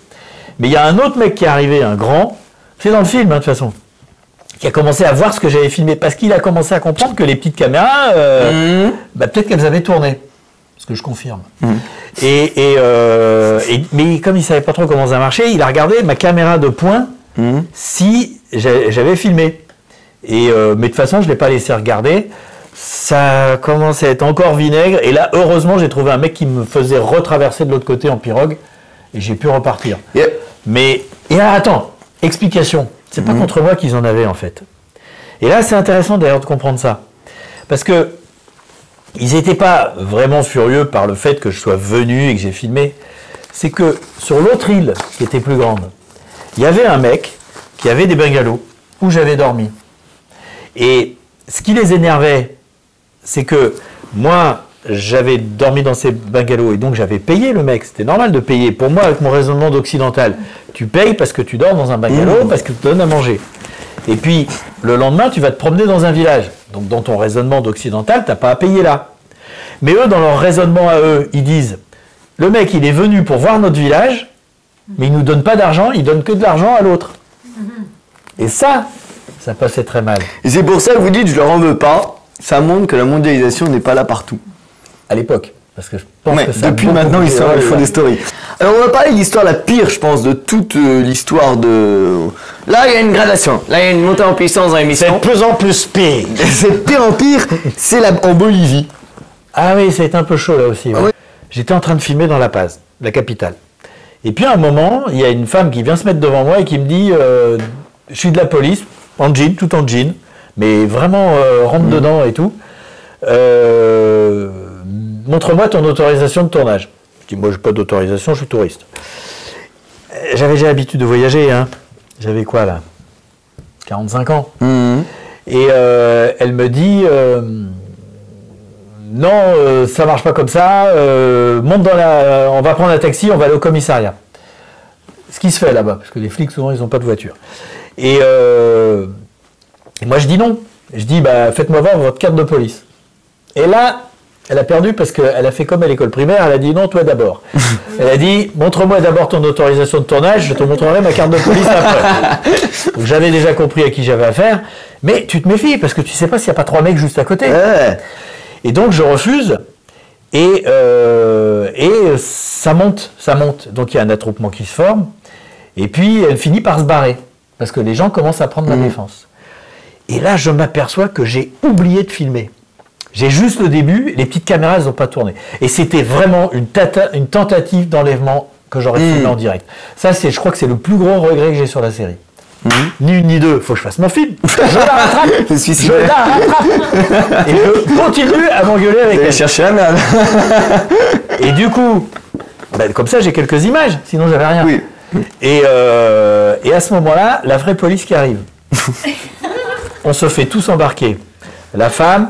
Mais il y a un autre mec qui est arrivé, un grand, c'est dans le film, hein, de toute façon, qui a commencé à voir ce que j'avais filmé, parce qu'il a commencé à comprendre que les petites caméras, bah, peut-être qu'elles avaient tourné. Ce que je confirme. Mais comme il ne savait pas trop comment ça marchait, il a regardé ma caméra de point si j'avais filmé. Et, mais de toute façon, je ne l'ai pas laissé regarder. Ça commençait à être encore vinaigre. Et là, heureusement, j'ai trouvé un mec qui me faisait retraverser de l'autre côté en pirogue. Et j'ai pu repartir. Mais, et là, attends, explication. C'est pas contre moi qu'ils en avaient, en fait. Et là, c'est intéressant d'ailleurs de comprendre ça. Parce que ils n'étaient pas vraiment furieux par le fait que je sois venu et que j'ai filmé. C'est que sur l'autre île, qui était plus grande, il y avait un mec qui avait des bungalows où j'avais dormi. Et ce qui les énervait, c'est que moi, j'avais dormi dans ces bungalows et donc j'avais payé le mec. C'était normal de payer. Pour moi, avec mon raisonnement d'occidental, tu payes parce que tu dors dans un bungalow, parce que tu te donnes à manger. Et puis, le lendemain, tu vas te promener dans un village. Donc, dans ton raisonnement d'occidental, tu n'as pas à payer là. Mais eux, dans leur raisonnement à eux, ils disent, le mec, il est venu pour voir notre village, mais il ne nous donne pas d'argent, il donne que de l'argent à l'autre. Et ça, ça passait très mal. Et c'est pour ça que vous dites, je leur en veux pas. Ça montre que la mondialisation n'est pas là partout. À l'époque. Parce que je pense que ça depuis maintenant, ils font des stories. Alors, on va parler de l'histoire la pire, je pense, de toute l'histoire de... Là, il y a une gradation. Là, il y a une montée en puissance dans l'émission. C'est de plus en plus pire. C'est de pire en pire. C'est en Bolivie. Ah oui, ça a été un peu chaud, là aussi. Ouais. Ah, oui. J'étais en train de filmer dans La Paz, la capitale. Et puis, à un moment, il y a une femme qui vient se mettre devant moi et qui me dit « Je suis de la police, en jean, tout en jean, mais vraiment rentre dedans et tout. Montre-moi ton autorisation de tournage. » Je dis, moi, j'ai pas d'autorisation, je suis touriste. J'avais déjà l'habitude de voyager, hein. J'avais quoi, là, 45 ans. Et elle me dit, non, ça marche pas comme ça, monte dans la... on va prendre un taxi, on va aller au commissariat. Ce qui se fait là-bas, parce que les flics, souvent, ils n'ont pas de voiture. Et moi, je dis non. Je dis, bah, faites-moi voir votre carte de police. Et là, elle a perdu parce qu'elle a fait comme à l'école primaire, elle a dit non, toi d'abord. Elle a dit, montre-moi d'abord ton autorisation de tournage, je te montrerai ma carte de police après. Donc j'avais déjà compris à qui j'avais affaire, mais tu te méfies parce que tu sais pas s'il n'y a pas trois mecs juste à côté. Ouais. Et donc je refuse et ça monte. Donc il y a un attroupement qui se forme et puis elle finit par se barrer parce que les gens commencent à prendre la défense. Et là je m'aperçois que j'ai oublié de filmer. J'ai juste le début, les petites caméras, elles n'ont pas tourné. Et c'était vraiment une tentative d'enlèvement que j'aurais filmé en direct. Ça, je crois que c'est le plus gros regret que j'ai sur la série. Ni une ni deux, faut que je fasse mon film. Je la rattrape. Et je continue à m'engueuler avec elle. Chercher la merde. Et du coup, ben, comme ça, j'ai quelques images, sinon j'avais rien. Oui. Et à ce moment-là, la vraie police qui arrive. On se fait tous embarquer. La femme...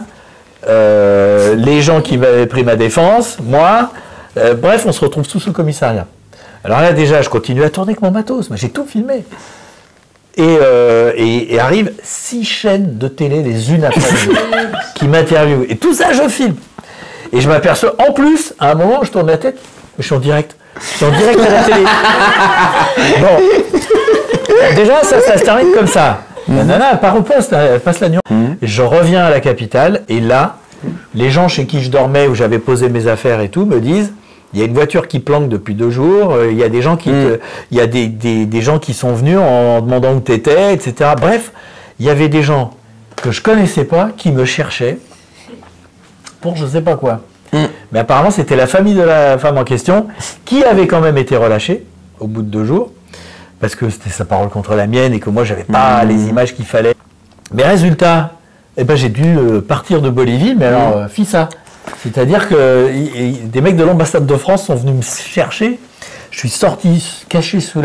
les gens qui m'avaient pris ma défense, moi, bref, on se retrouve tous au commissariat. Alors là, déjà, je continue à tourner avec mon matos, mais j'ai tout filmé. Et arrivent 6 chaînes de télé les unes après les autres qui m'interviewent. Et tout ça, je filme. Et je m'aperçois, en plus, à un moment, je tourne la tête, je suis en direct. Je suis en direct à la télé. Bon. Déjà, ça se termine comme ça. La nana, elle part au poste, elle passe la nuit. Je reviens à la capitale et là, les gens chez qui je dormais, où j'avais posé mes affaires et tout, me disent, il y a une voiture qui planque depuis 2 jours, il y a des gens qui, il y a des gens qui sont venus en demandant où t'étais, etc. Bref, il y avait des gens que je connaissais pas qui me cherchaient pour je sais pas quoi. Mais apparemment, c'était la famille de la femme en question qui avait quand même été relâchée au bout de 2 jours. Parce que c'était sa parole contre la mienne et que moi, j'avais pas les images qu'il fallait. Mais résultat, eh ben, j'ai dû partir de Bolivie, mais alors, fissa. C'est-à-dire que des mecs de l'ambassade de France sont venus me chercher. Je suis sorti caché sous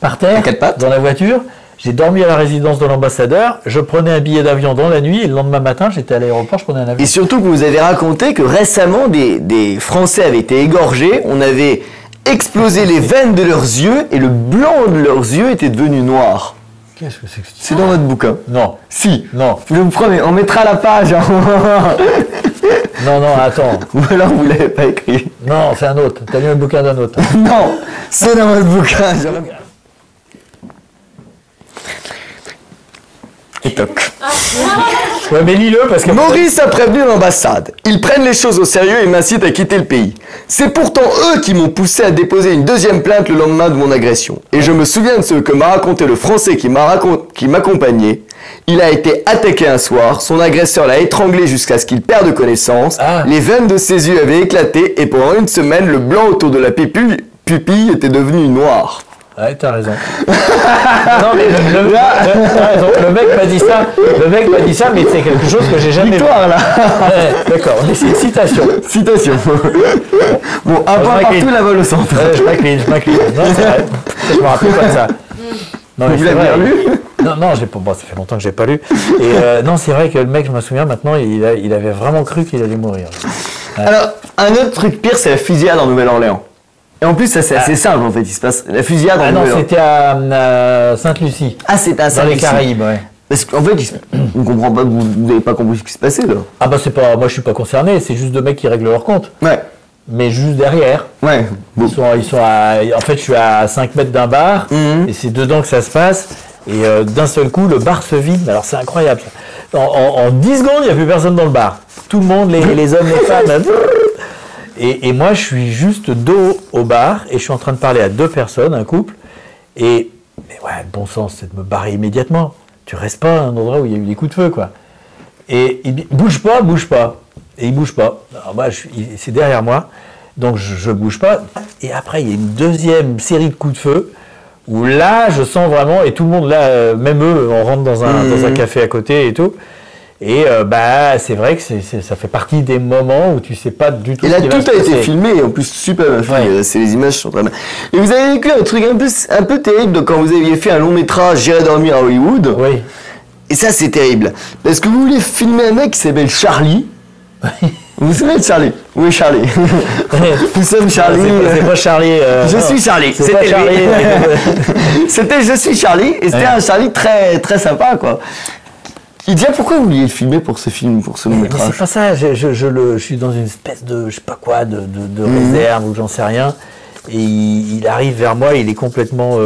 par terre, dans la voiture. J'ai dormi à la résidence de l'ambassadeur, je prenais un billet d'avion dans la nuit et le lendemain matin, j'étais à l'aéroport, je prenais un avion. Et surtout que vous avez raconté que récemment, des Français avaient été égorgés, on avait... exploser les veines de leurs yeux et le blanc de leurs yeux était devenu noir. Qu'est-ce que c'est que ça ? C'est dans notre bouquin. Non. Si. Non. Je me promets, on mettra la page. Non, non, attends. Ou alors vous l'avez pas écrit. Non, c'est un autre. T'as lu le bouquin d'un autre. Non, c'est dans notre bouquin. Et toc. Ouais, mais lis-le parce que... Maurice a prévenu l'ambassade. Ils prennent les choses au sérieux et m'incitent à quitter le pays. C'est pourtant eux qui m'ont poussé à déposer une deuxième plainte le lendemain de mon agression. Et je me souviens de ce que m'a raconté le Français qui m'accompagnait. Il a été attaqué un soir, son agresseur l'a étranglé jusqu'à ce qu'il perde connaissance. Les veines de ses yeux avaient éclaté et pendant 1 semaine, le blanc autour de la pupille était devenu noir. Ouais, t'as raison. Non, mais le mec m'a dit ça. Le mec m'a dit ça, mais c'est quelque chose que j'ai jamais vu. Là. Ouais, d'accord, on essaie de citation. Citation. Bon, un point partout, la vol au centre. Ouais, je m'incline. Non, c'est vrai. Je me rappelle pas de ça. Non, mais vous l'avez bien lu? Non, non, bon, ça fait longtemps que j'ai pas lu. Et non, c'est vrai que le mec, je me souviens maintenant, il avait vraiment cru qu'il allait mourir. Ouais. Alors, un autre truc pire, c'est la fusillade en Nouvelle-Orléans. Et en plus, ça c'est assez simple en fait, il se passe la fusillade... Ah non, c'était à Sainte-Lucie. Ah, c'était à Sainte-Lucie. Dans les Caraïbes, ouais. Parce qu'en fait, on ne comprend pas, vous n'avez pas compris ce qui se passait là. Ah bah c'est pas... Moi je suis pas concerné, c'est juste 2 mecs qui règlent leur compte. Ouais. Mais juste derrière. Ouais. Bon. Ils sont à... En fait, je suis à 5 mètres d'un bar, et c'est dedans que ça se passe. Et d'un seul coup, le bar se vide. Alors c'est incroyable. En 10 secondes, il n'y a plus personne dans le bar. Tout le monde, les hommes, les femmes... Et moi, je suis juste dos au bar et je suis en train de parler à 2 personnes, un couple. Et mais ouais, le bon sens, c'est de me barrer immédiatement. Tu restes pas à un endroit où il y a eu des coups de feu, quoi. Et il dit, bouge pas. Et il bouge pas. Alors moi, c'est derrière moi, donc je bouge pas. Et après, il y a une deuxième série de coups de feu où là, je sens vraiment, et tout le monde là, même eux, on rentre dans un café à côté et tout. Et bah c'est vrai que ça fait partie des moments où tu sais pas du tout. Et là ce qui tout a été filmé et en plus super bien filmé. Ouais. Les images sont très bien. Et vous avez vécu un truc un peu terrible de quand vous aviez fait un long métrage J'irai dormir à Hollywood. Oui. Et ça c'est terrible parce que vous voulez filmer un mec qui s'appelle Charlie. Oui. Vous savez Charlie? Oui Charlie. Nous sommes Charlie. C'est pas Charlie. Je suis Charlie. C'était Charlie. C'était Je suis Charlie et c'était un Charlie très très sympa quoi. Il dit, pourquoi vous vouliez le filmer pour ce film, pour ce long-métrage? C'est pas ça, je suis dans une espèce de, je sais pas quoi, de réserve ou j'en sais rien. Et il arrive vers moi, il est complètement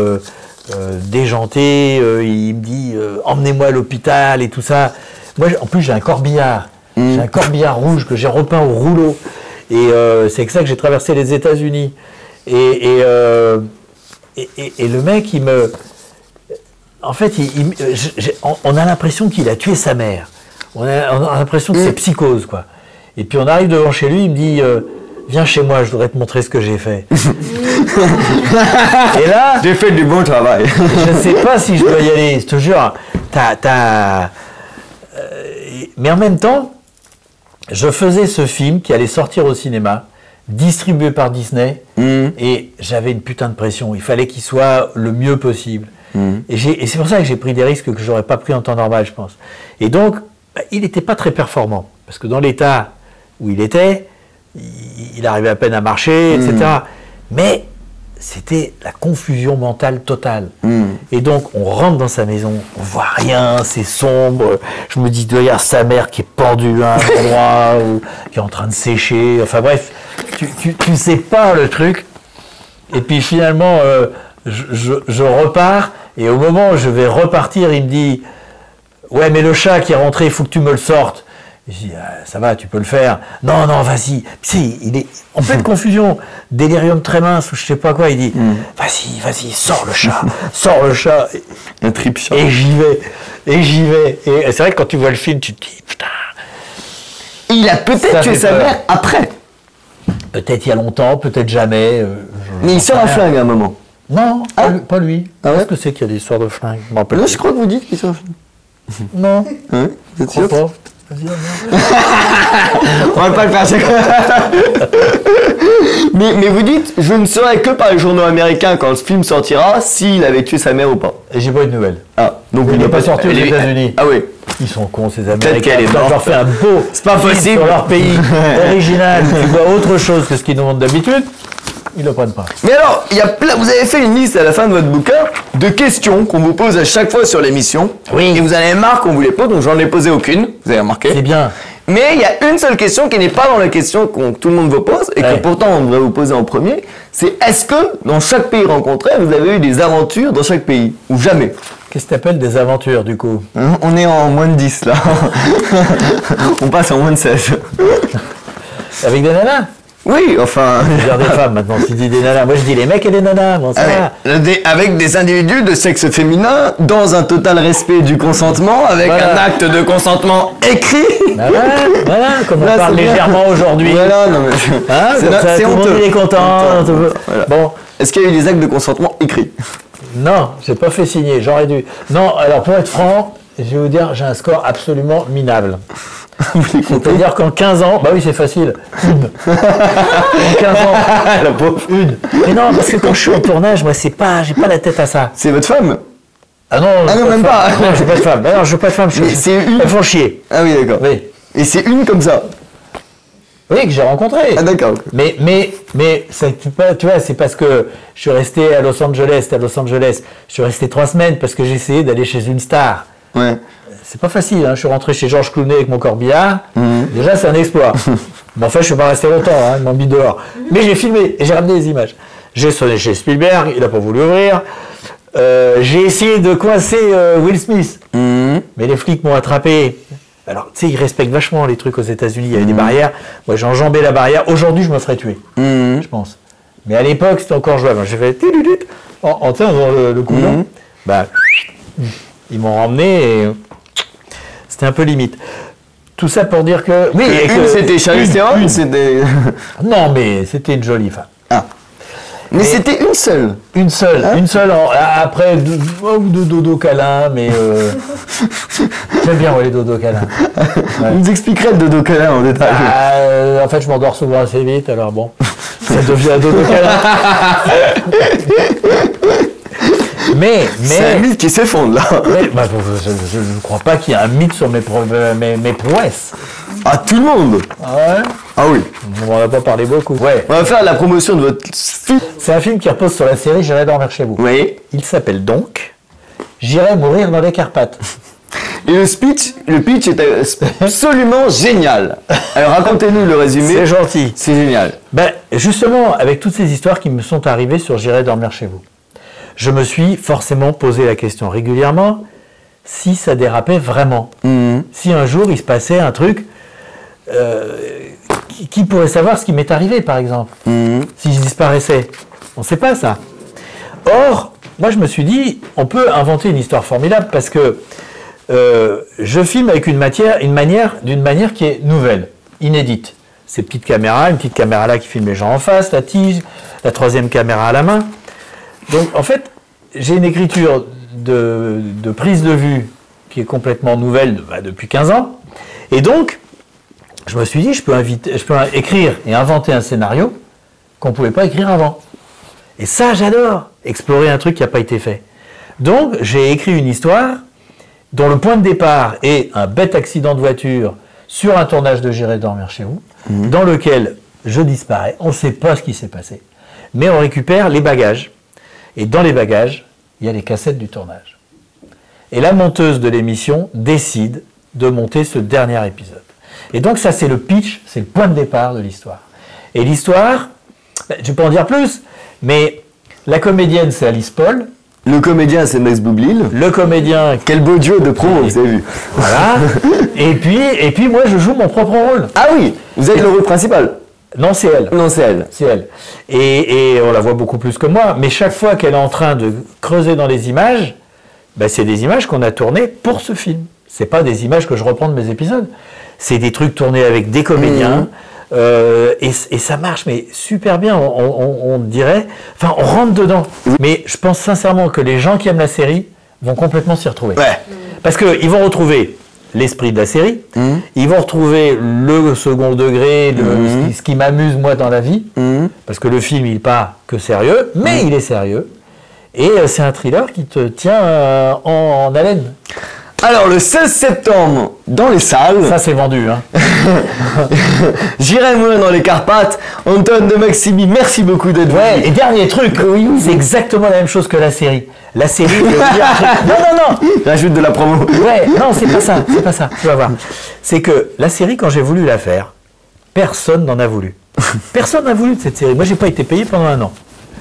déjanté, il me dit, emmenez-moi à l'hôpital et tout ça. Moi, en plus, j'ai un corbillard, j'ai un corbillard rouge que j'ai repeint au rouleau. Et c'est avec ça que j'ai traversé les États-Unis. Et le mec, il me... En fait, on a l'impression qu'il a tué sa mère. On a l'impression que c'est psychose, quoi. Et puis on arrive devant chez lui, il me dit viens chez moi, je voudrais te montrer ce que j'ai fait. Et là... J'ai fait du bon travail. Je ne sais pas si je dois y aller, je te jure. Mais en même temps, je faisais ce film qui allait sortir au cinéma, distribué par Disney, et j'avais une putain de pression. Il fallait qu'il soit le mieux possible. Et c'est pour ça que j'ai pris des risques que j'aurais pas pris en temps normal, je pense. Et donc, il n'était pas très performant. Parce que dans l'état où il était, il arrivait à peine à marcher, etc. Mais c'était la confusion mentale totale. Et donc, on rentre dans sa maison, on voit rien, c'est sombre. Je me dis, il doit y avoir sa mère qui est pendue à un endroit, ou qui est en train de sécher. Enfin bref, tu sais pas le truc. Et puis finalement... Je repars, et au moment où je vais repartir, il me dit « Ouais, mais le chat qui est rentré, il faut que tu me le sortes. » Je dis « Ça va, tu peux le faire. »« Non, non, vas-y. » Si, il est en pleine confusion, délirium très mince, ou je sais pas quoi. Il dit « Vas-y, vas-y, sors le chat. Sors le chat. » Un trip sur. Et j'y vais. Et j'y vais. Et c'est vrai que quand tu vois le film, tu te dis « Putain. » Il a peut-être tué sa mère après. Peut-être il y a longtemps, peut-être jamais. Mais il sort un flingue à un moment. Non, ah, pas lui. Ah ouais. Est-ce que c'est qu'il y a des histoires de flingues? Là, je crois que vous dites qu'ils sont flingues. Non. Hein, vous êtes sûr? Pas. On va pas le faire, c'est mais vous dites, je ne saurais que par les journaux américains quand le film sortira s'il avait tué sa mère ou pas. Et j'ai pas eu de nouvelles. Ah, donc il n'est pas sorti aux États-Unis. Ah oui. Ils sont cons, ces Américains. Ils doivent leur faire un beau. C'est pas possible. Dans leur pays original, tu vois autre chose que ce qu'ils nous montrent d'habitude. Ils ne le prennent pas. Mais alors, il y a plein, vous avez fait une liste à la fin de votre bouquin de questions qu'on vous pose à chaque fois sur l'émission. Oui. Et vous en avez marre qu'on vous les pose, donc j'en ai posé aucune. Vous avez remarqué? C'est bien. Mais il y a une seule question qui n'est pas dans les questions que tout le monde vous pose et que pourtant on devrait vous poser en premier. C'est est-ce que dans chaque pays rencontré, vous avez eu des aventures dans chaque pays? Ou jamais? Qu'est-ce que tu appelles des aventures du coup? On est en moins de 10 là. On passe en moins de 16. Avec des nanas? Oui, enfin... Je veux dire des femmes, maintenant, tu dis des nanas. Moi, je dis les mecs et les nanas, bon, ça va. Avec des individus de sexe féminin, dans un total respect du consentement, avec un acte de consentement écrit. Voilà, voilà, comme on parle légèrement aujourd'hui. Voilà, non mais... Hein, c'est honteux. Tout le monde est content. Voilà. Bon. Est-ce qu'il y a eu des actes de consentement écrits? Non, j'ai pas fait signer, j'aurais dû. Non, alors, pour être franc, je vais vous dire, j'ai un score absolument minable. C'est-à-dire qu'en 15 ans, bah oui c'est facile, une. En 15 ans, la pauvre, une. Mais non, parce que quand je suis en tournage, moi c'est pas, j'ai pas la tête à ça. C'est votre femme? Ah non, ah non, même pas. Non, j'ai pas de femme. Alors je veux pas de femme. C'est une. Elles font chier. Ah oui, d'accord. Oui. Et c'est une comme ça. Oui, que j'ai rencontré. Ah d'accord. Mais ça, tu vois, c'est parce que je suis resté à Los Angeles, je suis resté 3 semaines parce que j'ai essayé d'aller chez une star. Ouais. C'est pas facile, hein. Je suis rentré chez Georges Clooney avec mon corbillard. Déjà, c'est un exploit. Mais enfin, je suis pas resté longtemps, hein. Ils m'ont mis dehors. Mais j'ai filmé et j'ai ramené les images. J'ai sonné chez Spielberg, il a pas voulu ouvrir. J'ai essayé de coincer Will Smith. Mais les flics m'ont attrapé. Alors, tu sais, ils respectent vachement les trucs aux États-Unis. Il y avait des barrières. Moi, j'ai enjambé la barrière. Aujourd'hui, je me ferais tuer, je pense. Mais à l'époque, c'était encore jouable. J'ai fait en tenant le coulant. Bah, ils m'ont ramené et... C'était un peu limite. Tout ça pour dire que... Oui, c'était Charlie Theron, c'était... Non, mais c'était une jolie femme. Ah. Mais c'était une seule. Une seule. Ah. Une seule. Après, deux dodo câlins, mais... J'aime bien les dodo câlins. Ouais. Vous nous expliquerez le dodo câlin en détail. En fait, je m'endors souvent assez vite, alors bon. Ça devient un dodo câlin. Mais c'est un mythe qui s'effondre là. Mais, bah, je ne crois pas qu'il y ait un mythe sur mes prouesses. Ah, tout le monde. Ouais. Ah oui. On va pas parler beaucoup. Ouais. On va faire la promotion de votre film. C'est un film qui repose sur la série J'irai dormir chez vous. Oui. Il s'appelle donc J'irai mourir dans les Carpathes. Et le pitch est absolument génial. Alors racontez-nous le résumé. C'est gentil. C'est génial. Ben, justement, avec toutes ces histoires qui me sont arrivées sur J'irai dormir chez vous, je me suis forcément posé la question régulièrement si ça dérapait vraiment. Mmh. Si un jour il se passait un truc, qui pourrait savoir ce qui m'est arrivé, par exemple, mmh. Si je disparaissais? On ne sait pas ça. Or, moi je me suis dit, on peut inventer une histoire formidable parce que je filme avec d'une manière qui est nouvelle, inédite. Ces petites caméras, une petite caméra là qui filme les gens en face, la tige, la troisième caméra à la main. Donc en fait, j'ai une écriture de prise de vue qui est complètement nouvelle depuis 15 ans. Et donc, je me suis dit, je peux écrire et inventer un scénario qu'on ne pouvait pas écrire avant. Et ça, j'adore, explorer un truc qui n'a pas été fait. Donc, j'ai écrit une histoire dont le point de départ est un bête accident de voiture sur un tournage de J'irai dormir chez vous, mmh. Dans lequel je disparais, on ne sait pas ce qui s'est passé, mais on récupère les bagages. Et dans les bagages, il y a les cassettes du tournage. Et la monteuse de l'émission décide de monter ce dernier épisode. Et donc ça, c'est le pitch, c'est le point de départ de l'histoire. Et l'histoire, je ne vais pas en dire plus, mais la comédienne, c'est Alice Paul. Le comédien, c'est Max Boublil. Le comédien... Quel beau duo de promo, vous avez vu. Voilà. et puis, moi, je joue mon propre rôle. Ah oui, vous êtes le rôle principal. Non, c'est elle. Non, c'est elle. C'est elle. Et on la voit beaucoup plus que moi. Mais chaque fois qu'elle est en train de creuser dans les images, ben, c'est des images qu'on a tournées pour ce film. Ce n'est pas des images que je reprends de mes épisodes. C'est des trucs tournés avec des comédiens. Mmh. Et ça marche, mais super bien, on dirait. Enfin, on rentre dedans. Mais je pense sincèrement que les gens qui aiment la série vont complètement s'y retrouver. Ouais. Parce qu'ils vont retrouver l'esprit de la série, mmh. Ils vont retrouver le second degré, mmh. ce qui m'amuse moi dans la vie, mmh. Parce que le film, il n'est pas que sérieux, mais mmh. il est sérieux. Et c'est un thriller qui te tient en haleine. Alors, le 16 septembre, dans les salles... Ça, c'est vendu, hein. J'irai mourir dans les Carpathes. Antoine de Maximy, merci beaucoup d'être venu. Et dernier truc, oui, c'est exactement la même chose que la série. La série... Non. J'ajoute de la promo. Ouais, non, c'est pas ça. Tu vas voir. C'est que la série, quand j'ai voulu la faire, personne n'en a voulu. Personne n'a voulu de cette série. Moi, j'ai pas été payé pendant un an.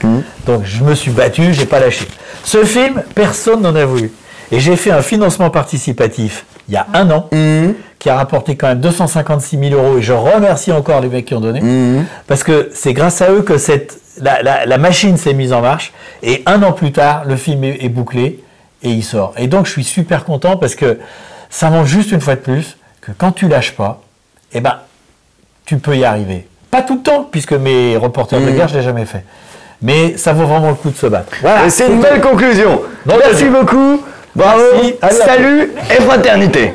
Mmh. Donc, je me suis battu, j'ai pas lâché. Ce film, personne n'en a voulu. Et j'ai fait un financement participatif il y a un an, mmh. qui a rapporté quand même 256 000 €. Et je remercie encore les mecs qui ont donné, mmh. parce que c'est grâce à eux que la machine s'est mise en marche. Et un an plus tard, le film est bouclé et il sort. Et donc, je suis super content parce que ça montre juste une fois de plus que quand tu lâches pas, eh ben, tu peux y arriver. Pas tout le temps, puisque mes reporters mmh. de guerre, je ne l'ai jamais fait. Mais ça vaut vraiment le coup de se battre. Voilà, c'est une belle conclusion. Merci beaucoup. Bravo, salut et fraternité.